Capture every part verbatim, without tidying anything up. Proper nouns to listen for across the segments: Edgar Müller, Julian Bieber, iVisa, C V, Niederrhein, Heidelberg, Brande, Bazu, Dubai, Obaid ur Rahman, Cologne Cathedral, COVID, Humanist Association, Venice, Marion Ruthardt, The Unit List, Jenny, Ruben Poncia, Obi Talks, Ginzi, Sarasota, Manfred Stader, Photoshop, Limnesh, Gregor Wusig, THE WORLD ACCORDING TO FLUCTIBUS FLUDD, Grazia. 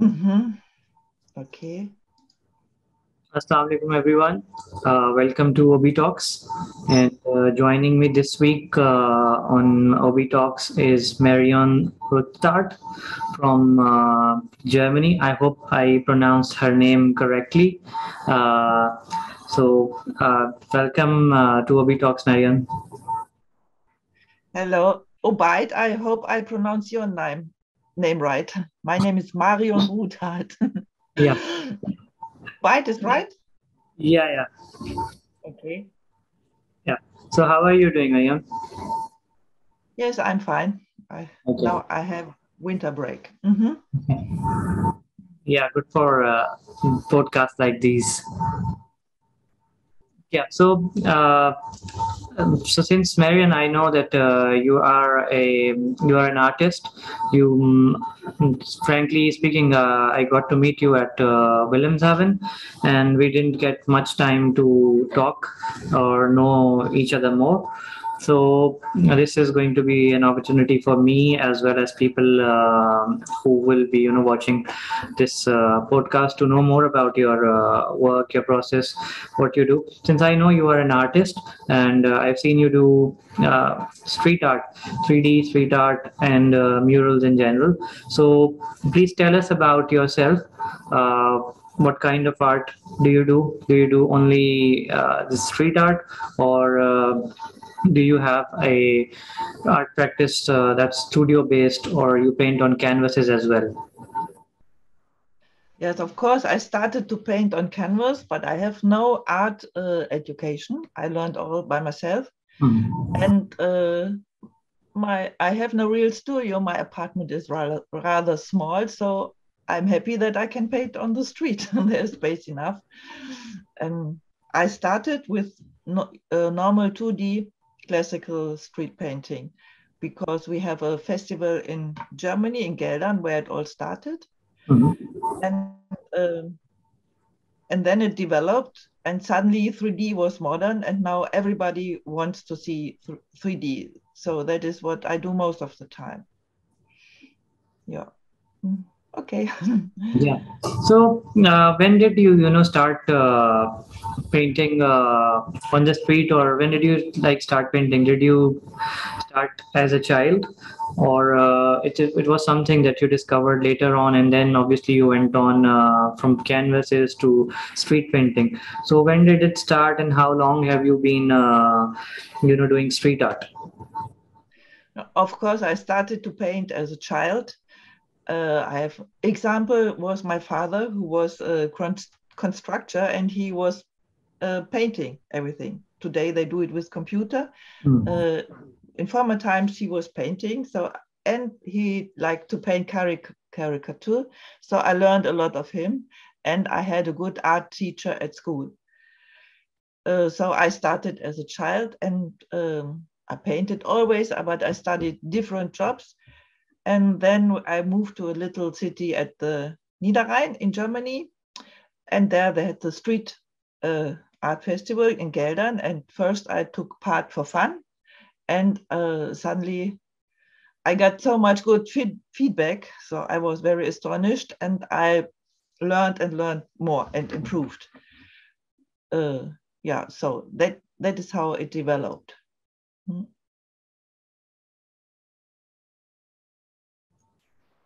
Mm-hmm. Okay. Assalamu alaikum everyone. Uh, welcome to Obi Talks. And uh, joining me this week uh, on Obi Talks is Marion Ruthardt from uh, Germany. I hope I pronounced her name correctly. Uh, so uh, welcome uh, to Obi Talks, Marion. Hello, Obaid. I hope I pronounce your name name right. My name is Marion Ruthardt. Yeah. Bite is right? Yeah, yeah. Okay. Yeah. So how are you doing, Marion? Yes, I'm fine. I, okay. Now I have winter break. Mm-hmm. Okay. Yeah, good for uh, podcasts like these. Yeah, so uh, so since Marion, I know that uh, you are a you are an artist. You, frankly speaking, uh, I got to meet you at uh, Wilhelmshaven, and we didn't get much time to talk or know each other more. So this is going to be an opportunity for me as well as people uh, who will be, you know, watching this uh, podcast to know more about your uh, work, your process, what you do. Since I know you are an artist and uh, I've seen you do uh, street art, three D street art and uh, murals in general. So please tell us about yourself. Uh, What kind of art do you do? Do you do only uh, the street art, or uh, do you have a art practice uh, that's studio based, or you paint on canvases as well? Yes, of course. I started to paint on canvas, but I have no art uh, education. I learned all by myself, mm-hmm. and uh, my I have no real studio. My apartment is rather rather small, so I'm happy that I can paint on the street. There's space enough. Um, I started with no, uh, normal two D classical street painting because we have a festival in Germany, in Geldern, where it all started. Mm-hmm. And, um, and then it developed, and suddenly three D was modern, and now everybody wants to see three D. So that is what I do most of the time. Yeah. Mm. Okay. Yeah. So uh, when did you, you know, start uh, painting uh, on the street, or when did you like start painting? Did you start as a child, or uh, it, it was something that you discovered later on, and then obviously you went on uh, from canvases to street painting. So when did it start, and how long have you been, uh, you know, doing street art? Of course, I started to paint as a child. Uh, I have example was my father, who was a constructor, and he was uh, painting everything. Today they do it with computer. Mm. Uh, in former times he was painting, so and he liked to paint caric caricature. So I learned a lot of him, and I had a good art teacher at school. Uh, so I started as a child, and um, I painted always, but I studied different jobs. And then I moved to a little city at the Niederrhein in Germany. And there they had the street uh, art festival in Geldern. And first I took part for fun. And uh, suddenly I got so much good feed feedback. So I was very astonished, and I learned and learned more and improved. Uh, yeah, so that, that is how it developed. Hmm.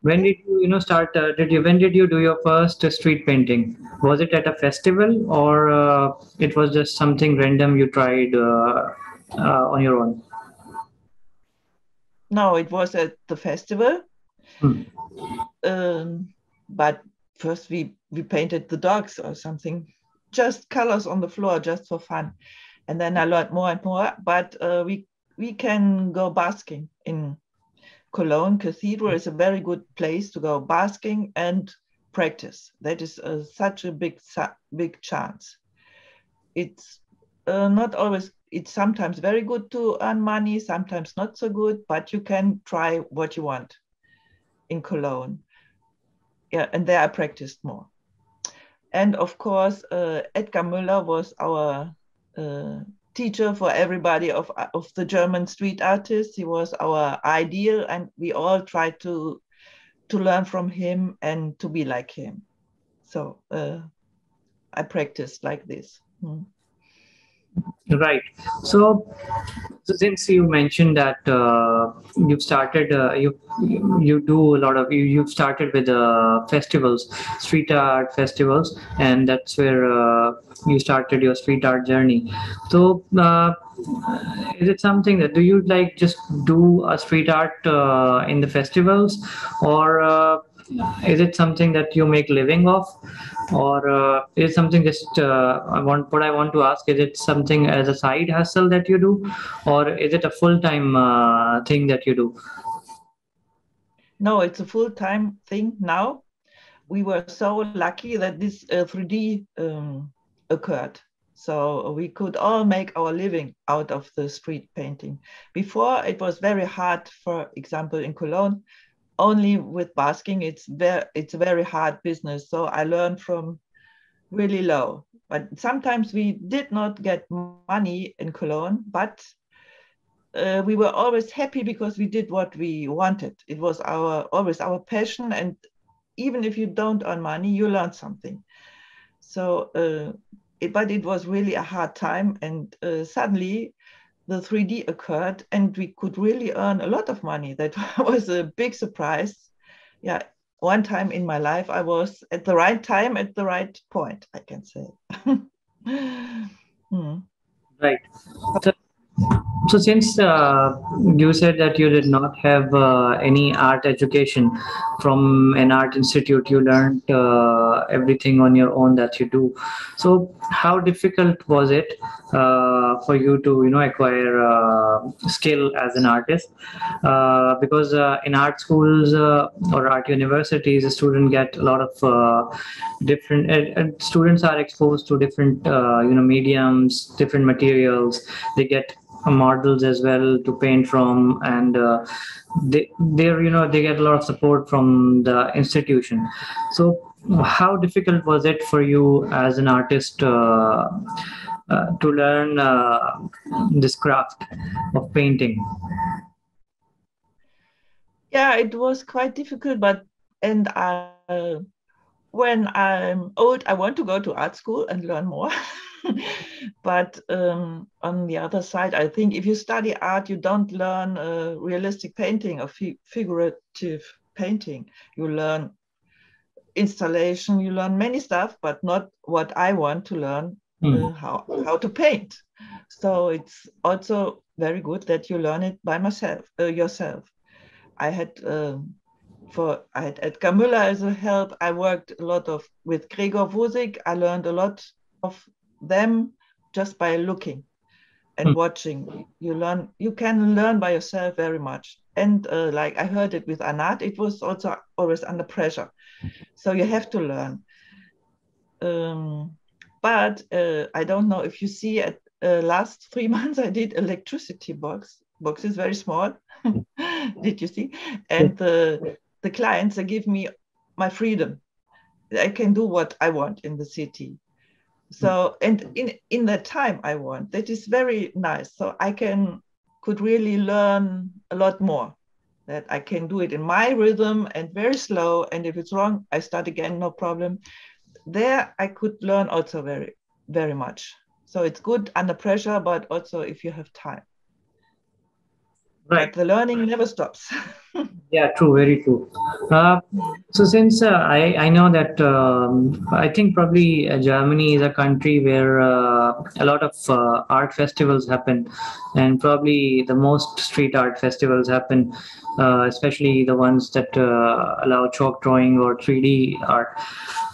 When did you, you know, start? Uh, did you? When did you do your first street painting? Was it at a festival, or uh, it was just something random you tried uh, uh, on your own? No, it was at the festival. Hmm. Um, but first, we we painted the dogs or something, just colors on the floor, just for fun. And then I learned more and more. But uh, we we can go basking in. Cologne Cathedral is a very good place to go basking and practice. That is uh, such a big, big chance. It's uh, not always, it's sometimes very good to earn money, sometimes not so good, but you can try what you want in Cologne. Yeah, and there I practiced more. And of course, uh, Edgar Müller was our uh, teacher for everybody of, of the German street artists. He was our ideal, and we all tried to to learn from him and to be like him. So uh, I practiced like this. Hmm. Right. So, so since you mentioned that uh, you've started, uh, you you do a lot of, you, you've started with uh, festivals, street art festivals, and that's where uh, you started your street art journey. So uh, is it something that, do you like just do a street art uh, in the festivals, or uh, is it something that you make living off, or uh, is it something just uh, I want what I want to ask, is it something as a side hustle that you do, or is it a full-time uh, thing that you do? No, it's a full-time thing now. We were so lucky that this uh, three D um, occurred, so we could all make our living out of the street painting. Before, it was very hard, for example in Cologne. Only with basking, it's very, it's a very hard business. So I learned from really low. But sometimes we did not get money in Cologne, but uh, we were always happy because we did what we wanted. It was our always our passion, and even if you don't earn money, you learn something. So, uh, it, but it was really a hard time, and uh, suddenly the three D occurred and we could really earn a lot of money. That was a big surprise. Yeah, one time in my life, I was at the right time, at the right point, I can say. Hmm. Right. So, so since uh, you said that you did not have uh, any art education from an art institute, you learned uh, everything on your own that you do. So how difficult was it uh, for you to, you know, acquire uh, skill as an artist? Uh, because uh, in art schools uh, or art universities, a student get a lot of uh, different, and, and students are exposed to different, uh, you know, mediums, different materials. They get models as well to paint from, and uh, they they're you know they get a lot of support from the institution. So how difficult was it for you as an artist uh, uh, to learn uh, this craft of painting? Yeah, it was quite difficult, but and I, uh, when I'm old, I want to go to art school and learn more. But um, on the other side, I think if you study art, you don't learn uh, realistic painting or fi figurative painting. You learn installation, you learn many stuff, but not what I want to learn, mm. uh, how, how to paint. So it's also very good that you learn it by myself, uh, yourself. I had, uh, for, I had Edgar Müller as a help. I worked a lot of with Gregor Wusig. I learned a lot of them just by looking and mm. watching. You learn, you can learn by yourself very much. And uh, like I heard it with Anat, it was also always under pressure. So you have to learn. Um, but uh, I don't know if you see at uh, last three months, I did electricity box. Box is very small. Did you see? And uh, the clients, they give me my freedom. I can do what I want in the city. So, and in, in the time I want, that is very nice. So I can, could really learn a lot more, that I can do it in my rhythm and very slow. And if it's wrong, I start again, no problem. There I could learn also very, very much. So it's good under pressure, but also if you have time. Right. But the learning never stops. Yeah, true, very true. Uh, so since uh, I, I know that um, I think probably uh, Germany is a country where uh, a lot of uh, art festivals happen, and probably the most street art festivals happen, uh, especially the ones that uh, allow chalk drawing or three D art.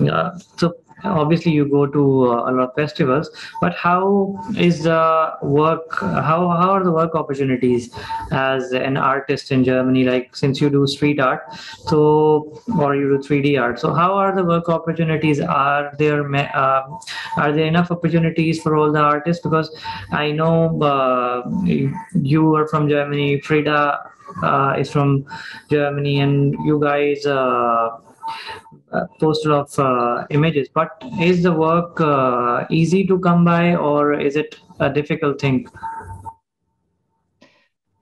Uh, so obviously you go to uh, a lot of festivals, but how is the work, how, how are the work opportunities as an artist in Germany, like since you do street art, so, or you do three D art, so how are the work opportunities? Are there uh, are there enough opportunities for all the artists? Because I know uh, you are from Germany, Frida uh, is from Germany, and you guys uh, Uh, post a lot of uh, images, but is the work uh, easy to come by, or is it a difficult thing?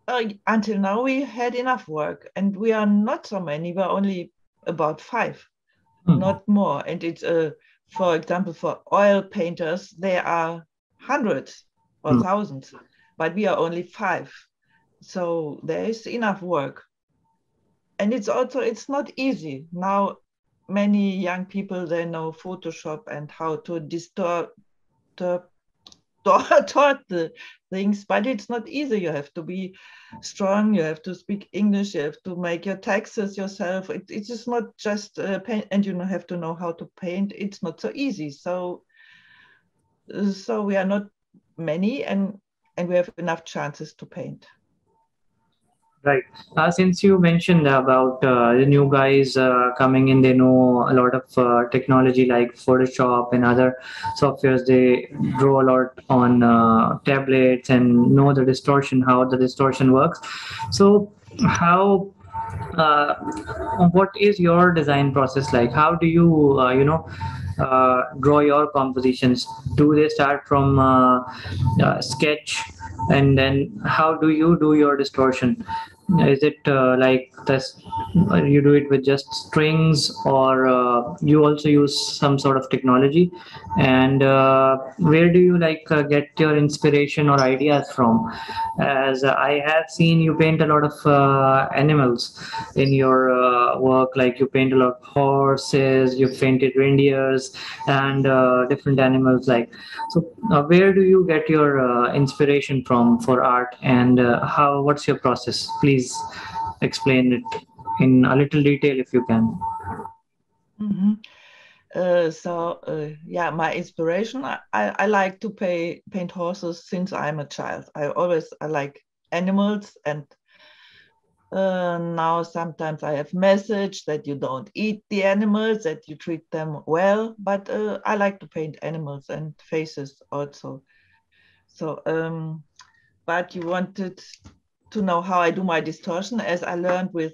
Uh, until now we had enough work, and we are not so many, we're only about five, mm. not more. And it's, uh, for example, for oil painters, there are hundreds or mm. thousands, but we are only five. So there is enough work. And it's also, it's not easy. Now, many young people, they know Photoshop and how to distort the, the things, but it's not easy. You have to be strong, you have to speak English, you have to make your taxes yourself. It, it's just not just uh, paint, and you have to know how to paint. It's not so easy. So, so we are not many, and, and we have enough chances to paint. Right. Uh, since you mentioned about uh, the new guys uh, coming in, they know a lot of uh, technology like Photoshop and other softwares. They draw a lot on uh, tablets and know the distortion, how the distortion works. So how, uh, what is your design process like? How do you, uh, you know, uh, draw your compositions? Do they start from uh, uh, sketch? And then how do you do your distortion? Is it uh, like this, you do it with just strings, or uh, you also use some sort of technology? And uh, where do you like uh, get your inspiration or ideas from? As I have seen, you paint a lot of uh, animals in your uh, work. Like you paint a lot of horses, you painted reindeers and uh, different animals. Like, so uh, where do you get your uh, inspiration from for art, and uh, how? What's your process? Please. Please explain it in a little detail if you can. Mm-hmm. uh, so uh, yeah, my inspiration, I, I like to pay, paint horses since I'm a child. I always I like animals, and uh, now sometimes I have message that you don't eat the animals, that you treat them well, but uh, I like to paint animals and faces also. So um, but you wanted to know how I do my distortion, as I learned with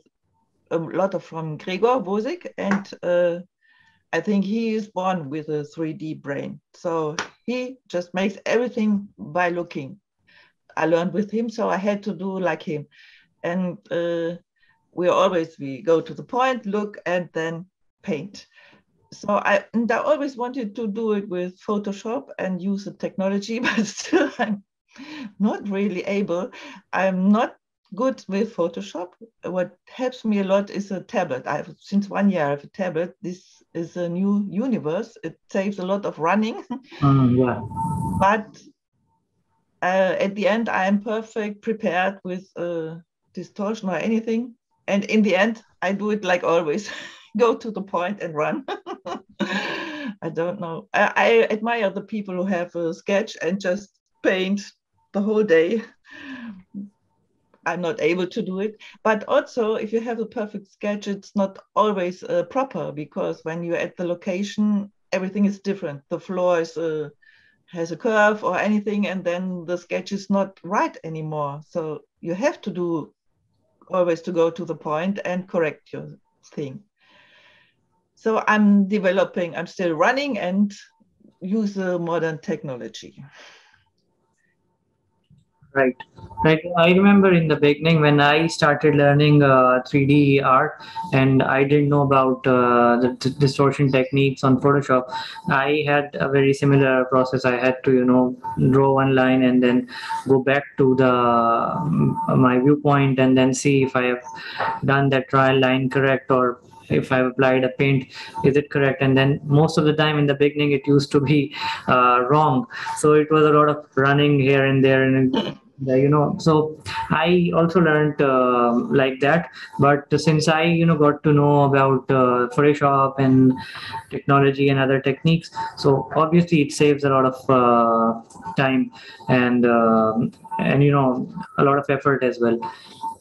a lot of from Gregor Wosik, and uh, I think he is born with a three D brain. So he just makes everything by looking. I learned with him, so I had to do like him. And uh, we always, we go to the point, look, and then paint. So I, and I always wanted to do it with Photoshop and use the technology, but still I'm not really able. I'm not good with Photoshop. What helps me a lot is a tablet. I have, since one year I have a tablet. This is a new universe. It saves a lot of running. Um, yeah. But uh, at the end, I am perfect prepared with uh, distortion or anything. And in the end, I do it like always. Go to the point and run. I don't know. I, I admire the people who have a sketch and just paint the whole day. I'm not able to do it. But also, if you have a perfect sketch, it's not always uh, proper, because when you're at the location, everything is different. The floor is, uh, has a curve or anything, and then the sketch is not right anymore. So you have to do always to go to the point and correct your thing. So I'm developing, I'm still running and use uh, modern technology. Right. Right. I remember in the beginning when I started learning uh, three D art, and I didn't know about uh, the t distortion techniques on Photoshop. I had a very similar process. I had to, you know, draw one line and then go back to the uh, my viewpoint and then see if I have done that trial line correct, or if I've applied a paint, is it correct? And then most of the time in the beginning, it used to be uh, wrong. So it was a lot of running here and there, and you know, so I also learned uh, like that. But since I, you know, got to know about uh, Photoshop and technology and other techniques, so obviously it saves a lot of uh, time and, uh, and, you know, a lot of effort as well.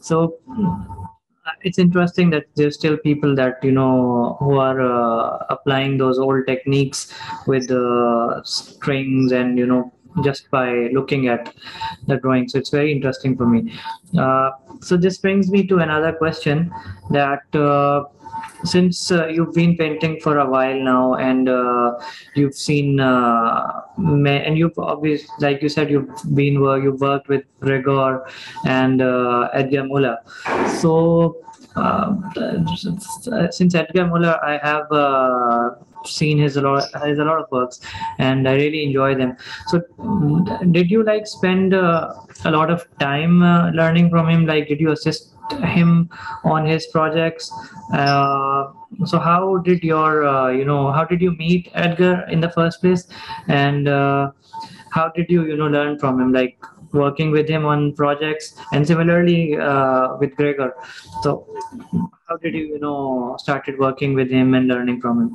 So it's interesting that there's still people that, you know, who are uh, applying those old techniques with uh, strings and, you know, just by looking at the drawing. So it's very interesting for me. Uh, so this brings me to another question, that uh, since uh, you've been painting for a while now, and uh, you've seen uh, and you've obviously, like you said, you've been you've worked with Gregor and uh, Edgar Müller. So Um, since, uh, since Edgar Müller, I have uh, seen his a lot, his a lot of works, and I really enjoy them. So, did you like spend uh, a lot of time uh, learning from him? Like, did you assist him on his projects? Uh, so, how did your, uh, you know, how did you meet Edgar in the first place, and uh, how did you, you know, learn from him? Like, working with him on projects, and similarly uh, with Gregor. So how did you, you know, started working with him and learning from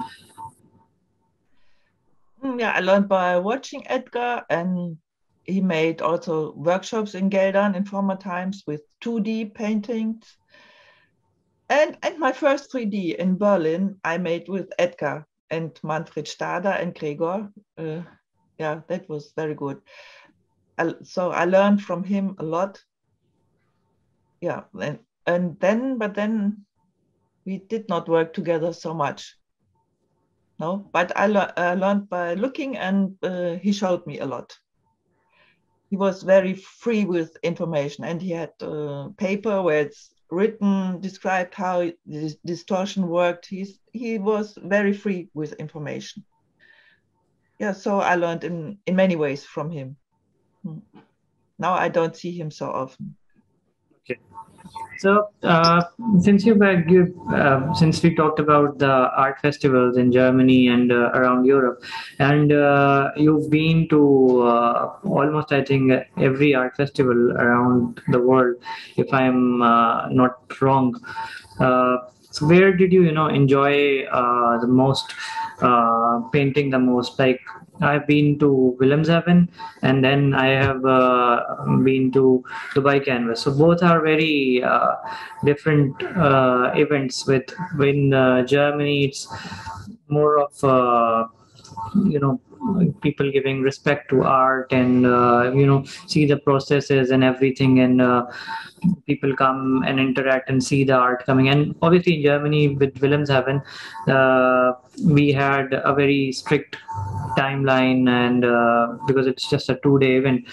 him? Yeah, I learned by watching Edgar, and he made also workshops in Geldern in former times with two D paintings. And, and my first three D in Berlin, I made with Edgar and Manfred Stader and Gregor. Uh, yeah, that was very good. So I learned from him a lot. Yeah, and, and then, but then we did not work together so much. No, but I, le I learned by looking, and uh, he showed me a lot. He was very free with information, and he had uh, paper where it's written, described how this distortion worked. He's, he was very free with information. Yeah, so I learned in, in many ways from him. Now I don't see him so often. Okay. So uh, since you back, you, uh, since we talked about the art festivals in Germany and uh, around Europe, and uh, you've been to uh, almost, I think, every art festival around the world, if I'm uh, not wrong. Uh, so where did you, you know, enjoy uh, the most, uh, painting the most? Like, I've been to Wilhelmshaven, and then I have uh, been to Dubai Canvas. So both are very uh, different uh, events. With in uh, Germany, it's more of uh, you know, people giving respect to art, and uh, you know, see the processes and everything, and uh, people come and interact and see the art coming. And obviously in Germany with Wilhelmshaven, uh, we had a very strict timeline, and uh, because it's just a two-day event,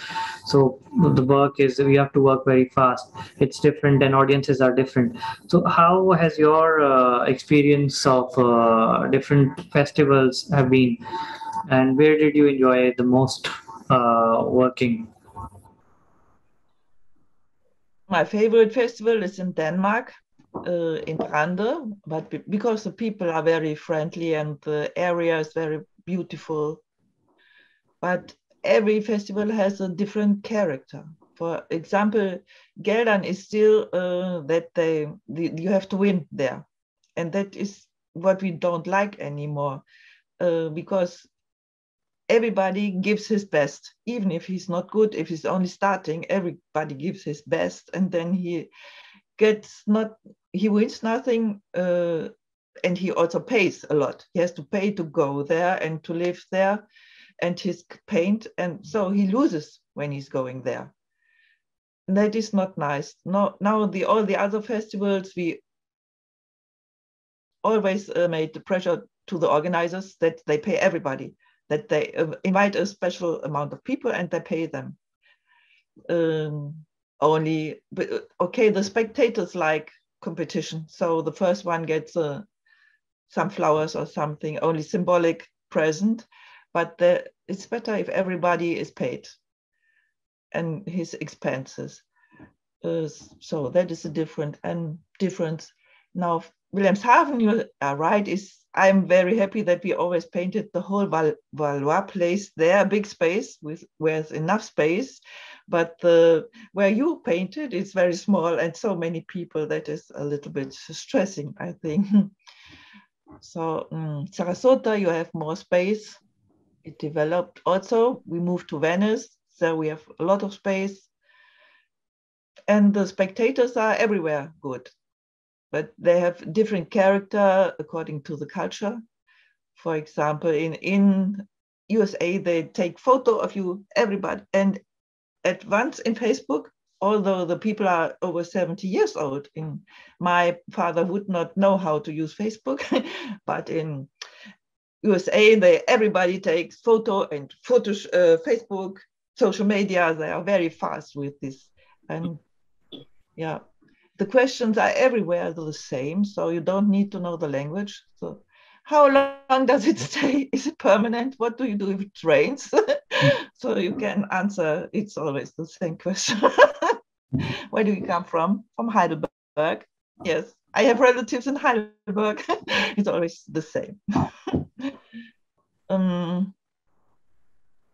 so the work is, we have to work very fast. It's different, and audiences are different. So how has your uh, experience of uh, different festivals have been? And where did you enjoy the most uh, working? My favorite festival is in Denmark, uh, in Brande, but be because the people are very friendly and the area is very beautiful. But every festival has a different character. For example, Geldern is still uh, that they, the, you have to win there. And that is what we don't like anymore, uh, because everybody gives his best, even if he's not good, if he's only starting, everybody gives his best, and then he gets not, he wins nothing, uh, and he also pays a lot. He has to pay to go there and to live there and his paint, and so he loses when he's going there. And that is not nice. No, now the, all the other festivals, we always uh, made the pressure to the organizers that they pay everybody, that they invite a special amount of people and they pay them. Um, only, but, okay, the spectators like competition. So the first one gets uh, some flowers or something, only symbolic present, but the, it's better if everybody is paid and his expenses. Uh, so that is a different and difference. Now, Wilhelmshaven, you are right, is I'm very happy that we always painted the whole Val Valois place there, a big space with where's enough space, but the where you painted is very small and so many people, that is a little bit stressing, I think. So um, Sarasota, you have more space. It developed also. We moved to Venice, so we have a lot of space. And the spectators are everywhere good. But they have different character according to the culture. For example, in, in U S A, they take photo of you, everybody. And at once in Facebook, although the people are over seventy years old, in, my father would not know how to use Facebook, but in U S A, they, everybody takes photo and photo, uh, Facebook, social media, they are very fast with this. And yeah. The questions are everywhere the same, so you don't need to know the language. So how long does it stay? Is it permanent? What do you do if it rains? So you can answer, it's always the same question. Where do you come from? From Heidelberg. Yes, I have relatives in Heidelberg. It's always the same. um,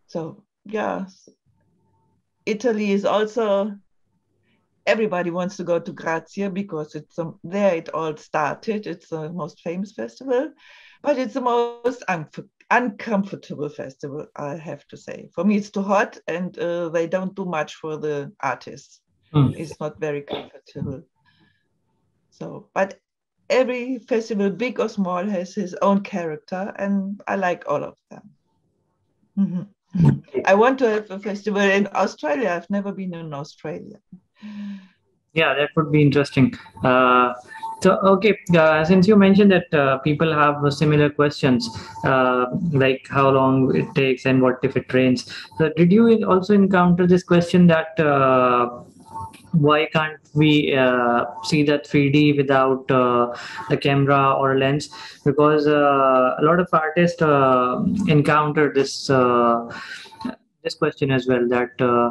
so, yes, Italy is also, everybody wants to go to Grazia because it's um, there it all started. It's the most famous festival, but it's the most unf uncomfortable festival, I have to say. For me, it's too hot, and uh, they don't do much for the artists. Mm. It's not very comfortable. So, but every festival, big or small, has his own character, and I like all of them. Mm-hmm. I want to have a festival in Australia. I've never been in Australia. Yeah, that would be interesting. Uh, so, okay, uh, since you mentioned that uh, people have uh, similar questions, uh, like how long it takes and what if it rains. So, did you also encounter this question that uh, why can't we uh, see that three D without uh, the camera or lens? Because uh, a lot of artists uh, encounter this uh, this question as well, that. Uh,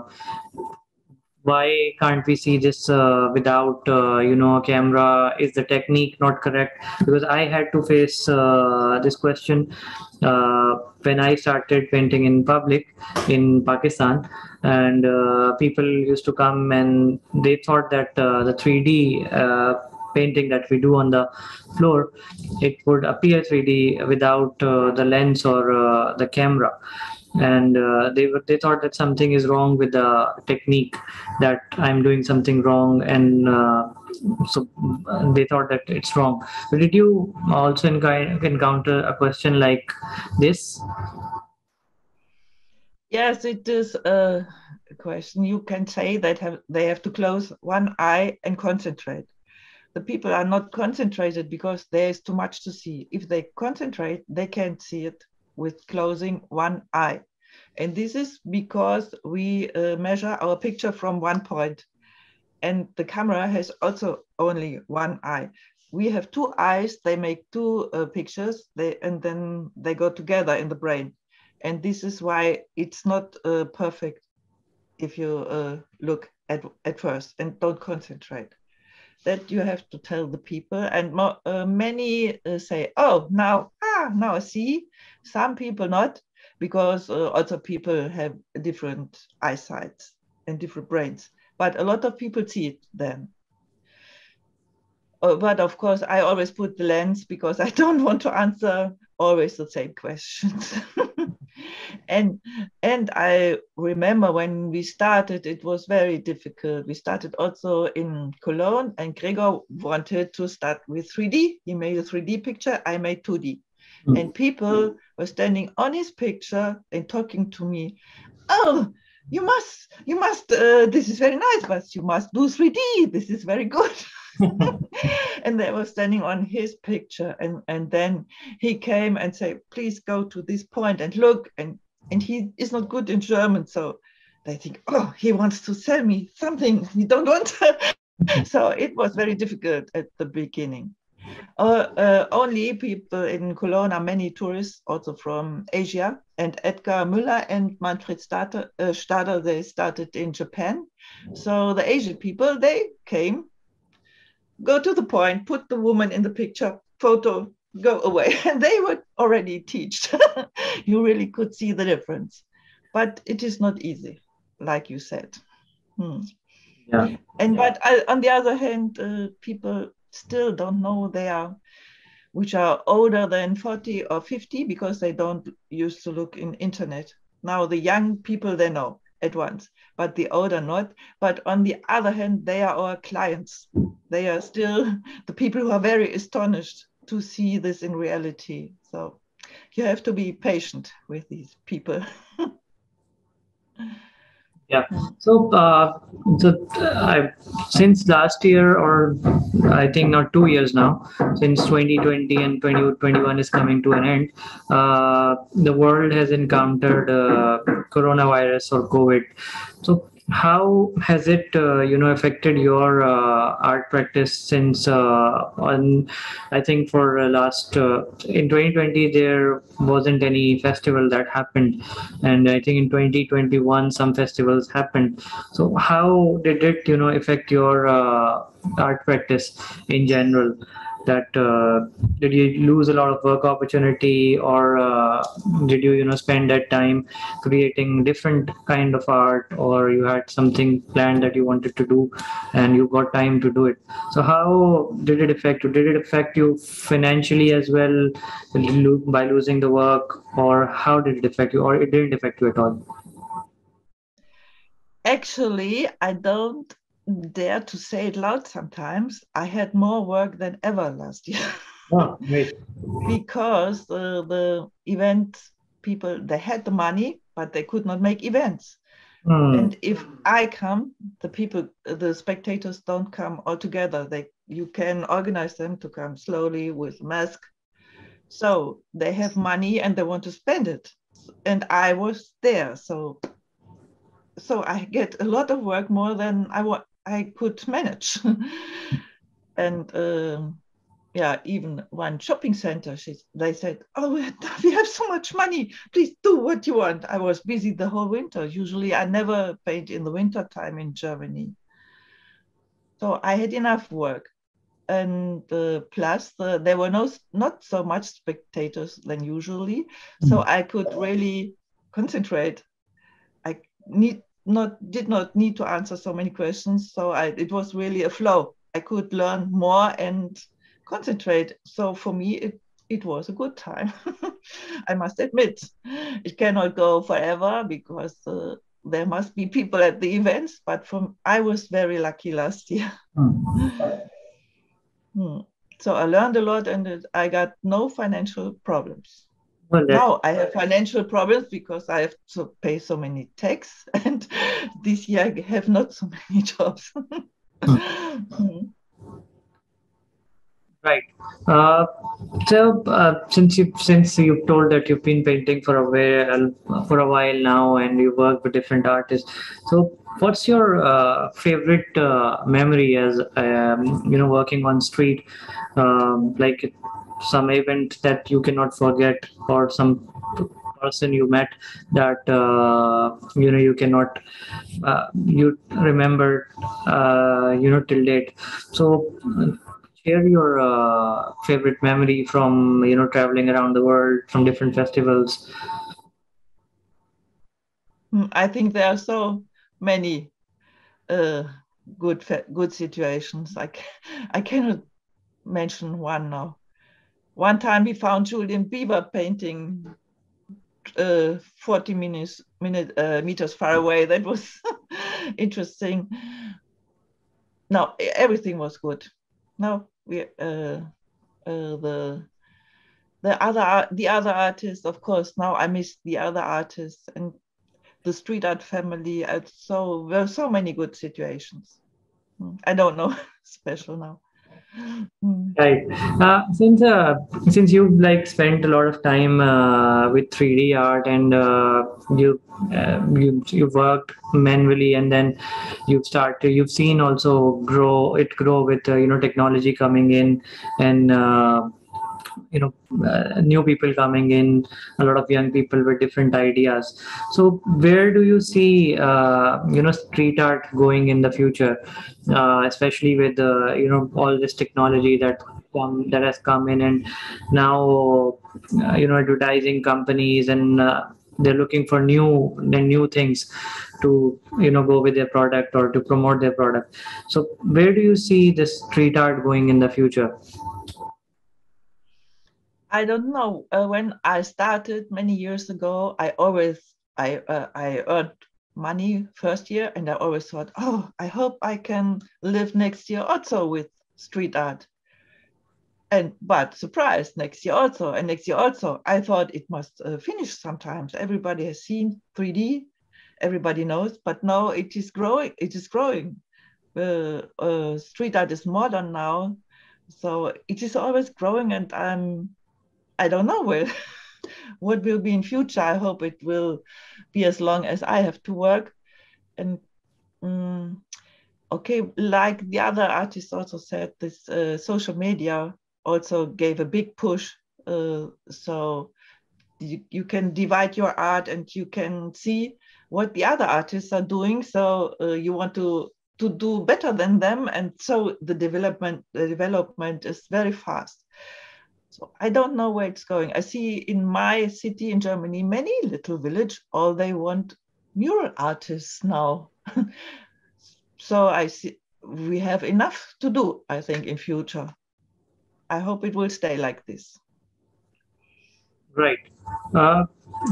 Why can't we see this uh, without, uh, you know, a camera? Is the technique not correct? Because I had to face uh, this question uh, when I started painting in public in Pakistan, and uh, people used to come and they thought that uh, the three D uh, painting that we do on the floor, it would appear three D without uh, the lens or uh, the camera. And uh, they were, they thought that something is wrong with the technique, that I'm doing something wrong, and uh, so they thought that it's wrong. But did you also encounter a question like this? Yes, it is a question. You can say that have, they have to close one eye and concentrate. The people are not concentrated because there is too much to see. If they concentrate, they can't see it with closing one eye. And this is because we uh, measure our picture from one point, and the camera has also only one eye. We have two eyes, they make two uh, pictures, they, and then they go together in the brain. And this is why it's not uh, perfect if you uh, look at, at first and don't concentrate. That you have to tell the people, and mo uh, many uh, say, oh, now, ah, now I see. Some people not, because uh, other people have different eyesight and different brains, but a lot of people see it then. Uh, but of course, I always put the lens because I don't want to answer always the same questions. And, and I remember when we started, it was very difficult. We started also in Cologne, and Gregor wanted to start with three D. He made a three D picture, I made two D. Mm. And people were standing on his picture and talking to me. Oh, you must, you must, uh, this is very nice, but you must do three D. This is very good. And they were standing on his picture, and, and then he came and said, please go to this point and look. And, and he is not good in German, so they think, oh, he wants to sell me something we don't want. So it was very difficult at the beginning. Uh, uh, only people in Cologne are many tourists, also from Asia, and Edgar Müller and Manfred Stader, uh, Stader, they started in Japan. So the Asian people, they came, go to the point, put the woman in the picture, photo, go away. And they were already teached. You really could see the difference. But it is not easy, like you said. Hmm. Yeah. And yeah. But I, on the other hand, uh, people still don't know they are, which are older than forty or fifty, because they don't used to look in internet. Now the young people, they know at once, but the older not. But on the other hand, they are our clients. They are still the people who are very astonished to see this in reality. So you have to be patient with these people. Yeah. So, uh, so I, since last year, or I think not two years now, since twenty twenty and twenty twenty-one is coming to an end, uh, the world has encountered uh, coronavirus or COVID. So how has it, uh, you know, affected your uh, art practice since uh, on, I think for last, uh, in twenty twenty, there wasn't any festival that happened. And I think in twenty twenty-one, some festivals happened. So how did it, you know, affect your uh, art practice in general? That uh, did you lose a lot of work opportunity, or uh, did you, you know, spend that time creating different kind of art, or you had something planned that you wanted to do and you got time to do it? So how did it affect you? Did it affect you financially as well by losing the work, or how did it affect you, or it didn't affect you at all? Actually, I don't dare to say it loud sometimes, I had more work than ever last year. Oh, great. Because uh, the event people, they had the money, but they could not make events. Mm. And if I come, the people, the spectators don't come all together. They, you can organize them to come slowly with mask. So they have money and they want to spend it. And I was there. So, so I get a lot of work, more than I want. I could manage. And um, yeah, even one shopping center, she, they said, oh, we have so much money, please do what you want. I was busy the whole winter. Usually I never paint in the winter time in Germany. So I had enough work. And uh, plus uh, there were no, not so much spectators than usually. So I could really concentrate. I need Not did not need to answer so many questions, so I, it was really a flow. I could learn more and concentrate. So for me, it it was a good time. I must admit, it cannot go forever because uh, there must be people at the events. But from I was very lucky last year. Mm. Hmm. So I learned a lot, and it, I got no financial problems. Well, now I have financial problems because I have to pay so many taxes, and this year I have not so many jobs. Mm. Right. Uh, so uh, since you since you've told that you've been painting for a while for a while now, and you work with different artists, so what's your uh, favorite uh, memory as um, you know, working on street, um, like? Some event that you cannot forget, or some person you met that uh, you know you cannot uh, you remember uh, you know till date. So share your uh, favorite memory from you know traveling around the world, from different festivals. I think there are so many uh, good good situations. I can, I cannot mention one now. One time we found Julian Bieber painting uh, forty minutes, minute, uh, meters far away. That was interesting. No, everything was good. No, we uh, uh, the the other the other artists, of course. Now I miss the other artists and the street art family. So there were so many good situations. I don't know special now. Right. Uh, since uh, since you've like spent a lot of time uh, with three D art, and uh, you uh, you you worked manually, and then you've started you've seen also grow it grow with uh, you know technology coming in, and uh, you know uh, new people coming in, a lot of young people with different ideas. So where do you see uh, you know street art going in the future, uh, especially with uh, you know all this technology that come that has come in, and now uh, you know advertising companies, and uh, they're looking for new new things to you know go with their product or to promote their product. So where do you see this street art going in the future? I don't know. Uh, when I started many years ago, I always I uh, I earned money first year, and I always thought, oh, I hope I can live next year also with street art. And but surprise, next year also, and next year also. I thought it must uh, finish sometimes. Everybody has seen three D, everybody knows. But now it is growing. It is growing. Uh, uh, street art is modern now, so it is always growing, and I'm. I don't know where, what will be in future. I hope it will be as long as I have to work. And um, okay, like the other artists also said, this uh, social media also gave a big push. Uh, so you, you can divide your art and you can see what the other artists are doing. So uh, you want to to do better than them, and so the development the development is very fast. So I don't know where it's going. I see in my city in Germany many little village, all they want mural artists now. So I see we have enough to do, I think, in future. I hope it will stay like this. Right. Uh,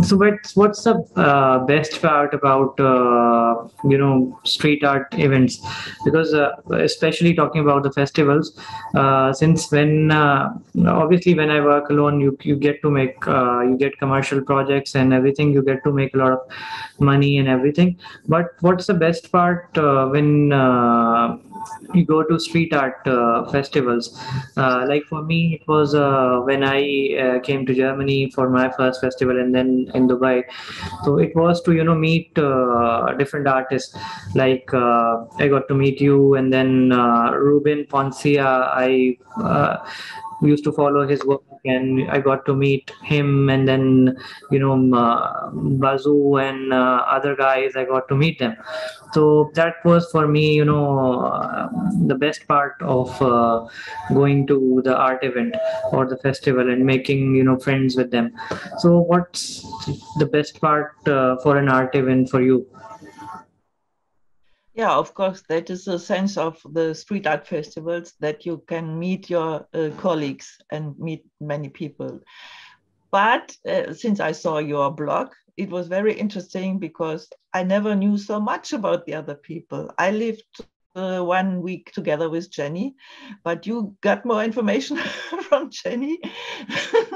so what's what's the uh, best part about uh, you know street art events? Because uh, especially talking about the festivals, uh, since when uh, obviously when I work alone, you you get to make uh, you get commercial projects and everything. You get to make a lot of money and everything. But what's the best part uh, when uh, you go to street art uh, festivals? Uh, like for me, it was uh, when I uh, came to Germany for my first festival and then in Dubai. So it was to, you know, meet uh, different artists. Like uh, I got to meet you, and then uh, Ruben Poncia, I uh, used to follow his work, and I got to meet him, and then, you know, uh, Bazu and uh, other guys, I got to meet them. So that was for me, you know, uh, the best part of uh, going to the art event or the festival and making, you know, friends with them. So what's the best part uh, for an art event for you? Yeah, of course, that is the sense of the street art festivals, that you can meet your uh, colleagues and meet many people. But uh, since I saw your blog, it was very interesting because I never knew so much about the other people. I lived uh, one week together with Jenny, but you got more information from Jenny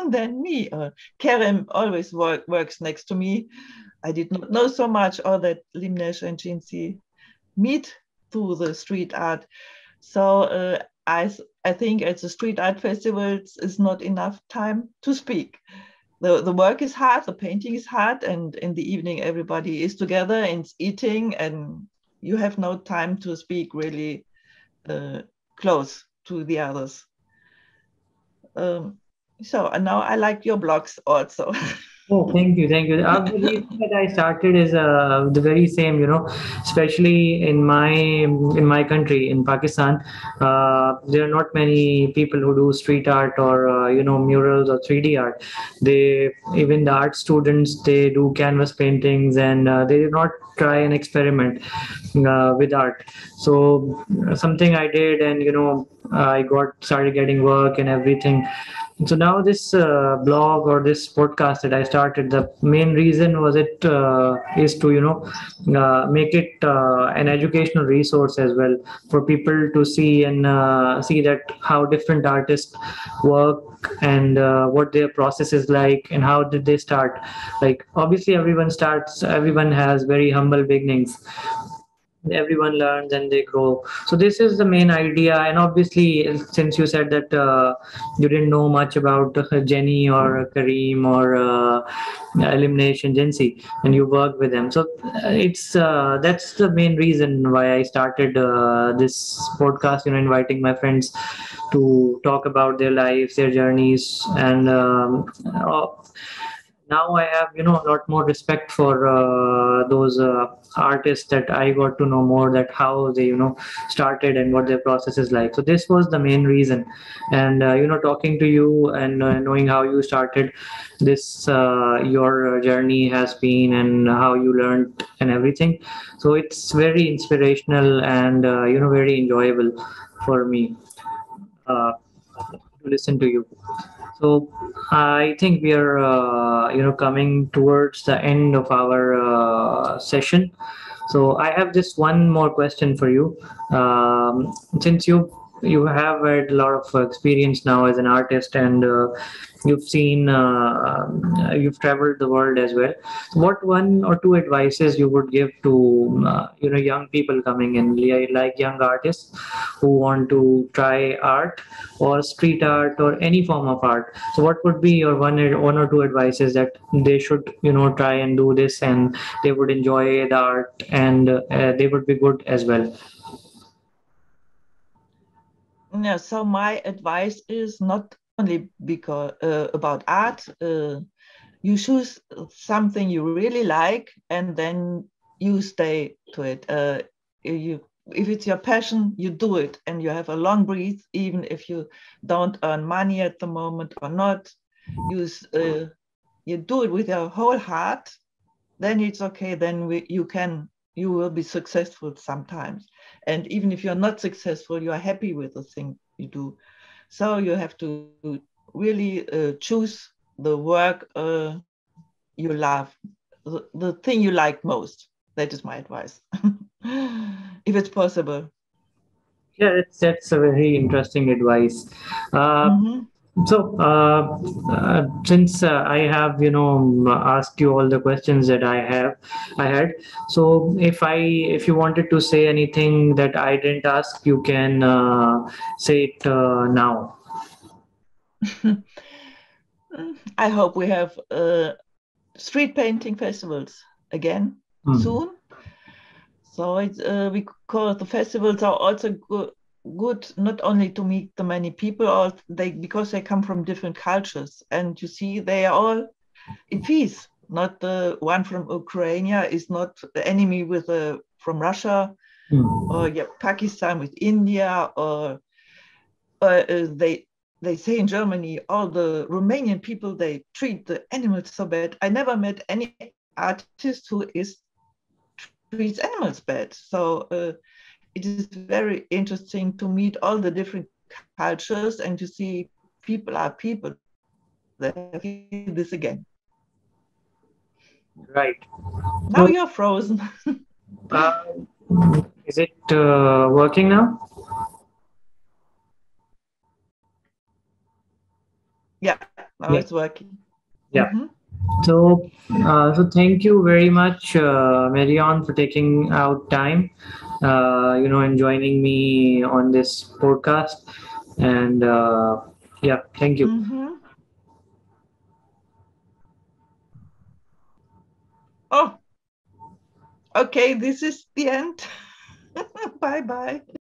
than me. Uh, Kerem always work, works next to me. I did not know so much, or that Limnesh and Ginzi meet through the street art. So uh, I, I think at the street art festivals is not enough time to speak. The, the work is hard, the painting is hard, and in the evening everybody is together and is eating, and you have no time to speak really uh, close to the others. Um, so and now I like your blogs also. Oh, thank you, thank you. The reason that I started is uh, the very same, you know, especially in my in my country, in Pakistan, uh, there are not many people who do street art or, uh, you know, murals or three D art. They, even the art students, they do canvas paintings, and uh, they do not try and experiment uh, with art. So something I did, and, you know, I got started getting work and everything. So now this uh, blog or this podcast that I started, the main reason was it uh, is to, you know, uh, make it uh, an educational resource as well for people to see and uh, see that how different artists work and uh, what their process is like and how did they start. Like obviously everyone starts, everyone has very humble beginnings. Everyone learns and they grow. So this is the main idea. And obviously, since you said that uh, you didn't know much about uh, Jenny or uh, Kareem or uh, Elimination Agency, and you work with them, so it's uh, that's the main reason why I started uh, this podcast, you know, inviting my friends to talk about their lives, their journeys, and um, oh, now I have, you know, a lot more respect for uh, those uh, artists that I got to know more, that how they, you know, started and what their process is like. So this was the main reason. And, uh, you know, talking to you and uh, knowing how you started this, uh, your journey has been and how you learned and everything. So it's very inspirational and, uh, you know, very enjoyable for me uh, to listen to you. So I think we are, uh, you know, coming towards the end of our uh, session. So I have just one more question for you. Um, since you you have had a lot of experience now as an artist, and uh, you've seen, uh, you've traveled the world as well. What one or two advices you would give to, uh, you know, young people coming in, like young artists who want to try art or street art or any form of art? So what would be your one, one or two advices that they should, you know, try and do this, and they would enjoy the art, and uh, they would be good as well? No, so my advice is not only because uh, about art. Uh, you choose something you really like, and then you stay to it. Uh, you, if it's your passion, you do it, and you have a long breath, even if you don't earn money at the moment or not. You uh, you do it with your whole heart. Then it's okay. Then we, you can. You will be successful sometimes. And even if you're not successful, you are happy with the thing you do. So you have to really uh, choose the work uh, you love, the, the thing you like most. That is my advice, if it's possible. Yeah, it's, that's a very interesting advice. Uh, mm-hmm. So, uh, uh, since uh, I have, you know, asked you all the questions that I have, I had. So, if I, if you wanted to say anything that I didn't ask, you can uh, say it uh, now. I hope we have uh, street painting festivals again mm-hmm. soon. So it's uh, because the festivals are also good. good not only to meet the many people, or they because they come from different cultures, and you see they are all in peace. Not the one from Ukraine is not the enemy with the from Russia mm. or yeah, Pakistan with India, or uh, they they say in Germany all the Romanian people, they treat the animals so bad. I never met any artist who is treats animals bad. So uh, it is very interesting to meet all the different cultures and to see people are people. This again. Right. Now so, you're frozen. uh, is it uh, working now? Yeah, now yeah. It's working. Yeah. Mm-hmm. So, uh, so thank you very much, uh, Marion, for taking out time, uh, you know, and joining me on this podcast. And uh, yeah, thank you. Mm-hmm. Oh, okay. This is the end. Bye-bye.